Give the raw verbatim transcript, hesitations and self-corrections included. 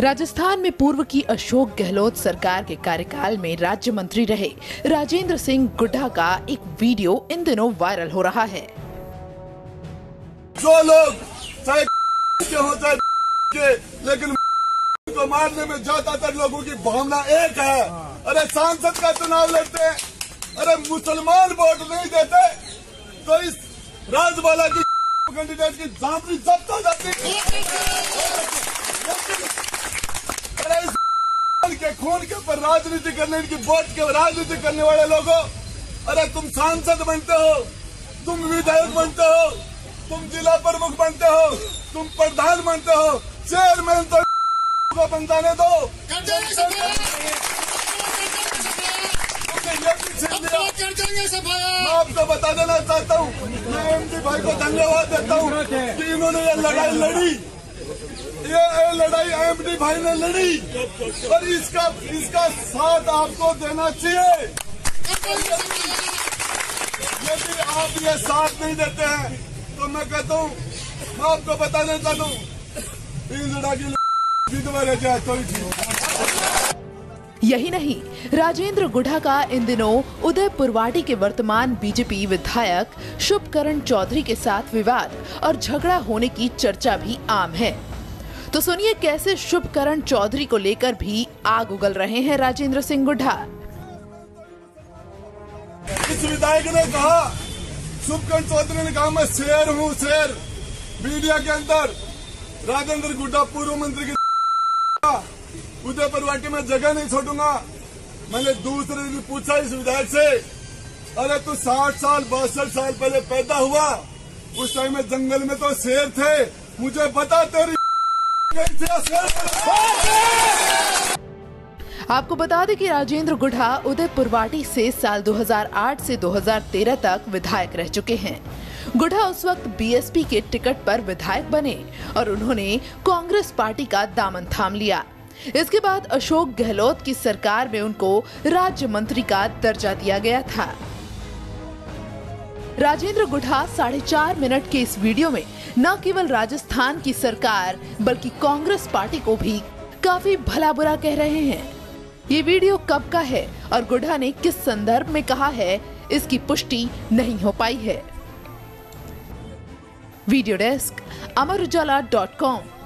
राजस्थान में पूर्व की अशोक गहलोत सरकार के कार्यकाल में राज्य मंत्री रहे राजेंद्र सिंह गुढ़ा का एक वीडियो इन दिनों वायरल हो रहा है। जो लोग चाहे के हो चाहे के, लेकिन को मारने में ज्यादातर लोगों की भावना एक है। अरे सांसद का चुनाव लड़ते हैं, अरे मुसलमान वोट नहीं देते तो इस राजवाला की कैंडिडेट की झांपड़ी जब्त हो जाती के खून के ऊपर राजनीति करने की वोट के राजनीति करने वाले लोगों, अरे तुम सांसद बनते हो, तुम विधायक बनते हो, तुम जिला प्रमुख बनते हो, तुम प्रधान बनते हो, चेयरमैन तो को बनताने दो। मैं आपको बता देना चाहता हूँ, मैं एमडी भाई को धन्यवाद देता हूँ कि इन्होंने ये लड़ाई लड़ी, ये लड़ाई एमडी भाई ने लड़ी और इसका इसका साथ आपको देना चाहिए। यदि आप ये साथ नहीं देते हैं तो मैं कहता हूँ, मैं आपको बता देता हूँ तीन लड़ा की जीतवाने जाए तो ही। यही नहीं, राजेंद्र गुढ़ा का इन दिनों उदयपुरवाटी के वर्तमान बीजेपी विधायक शुभकरण चौधरी के साथ विवाद और झगड़ा होने की चर्चा भी आम है। तो सुनिए कैसे शुभकरण चौधरी को लेकर भी आग उगल रहे हैं राजेंद्र सिंह गुढ़ा। इस विधायक ने कहा, शुभकरण चौधरी ने कहा मैं शेर हूँ शेर। मीडिया के अंदर राजेंद्र गुढ़ा पूर्व मंत्री की उदयपुरवाटी में जगह नहीं छोड़ूंगा। मैंने दूसरे दिन पूछा इस विधायक से, अरे तू साठ साल बासठ साल पहले पैदा हुआ, उस टाइम में जंगल में तो शेर थे, मुझे बता तेरी शेर। आपको बता दें कि राजेंद्र गुढ़ा उदयपुरवाटी से साल दो हज़ार आठ से दो हज़ार तेरह तक विधायक रह चुके हैं। गुढ़ा उस वक्त बीएसपी के टिकट पर विधायक बने और उन्होंने कांग्रेस पार्टी का दामन थाम लिया। इसके बाद अशोक गहलोत की सरकार में उनको राज्य मंत्री का दर्जा दिया गया था। राजेंद्र गुढ़ा साढ़े चार मिनट के इस वीडियो में न केवल राजस्थान की सरकार बल्कि कांग्रेस पार्टी को भी काफी भला बुरा कह रहे हैं। ये वीडियो कब का है और गुढ़ा ने किस संदर्भ में कहा है, इसकी पुष्टि नहीं हो पाई है। Video desk Amar Ujala dot com.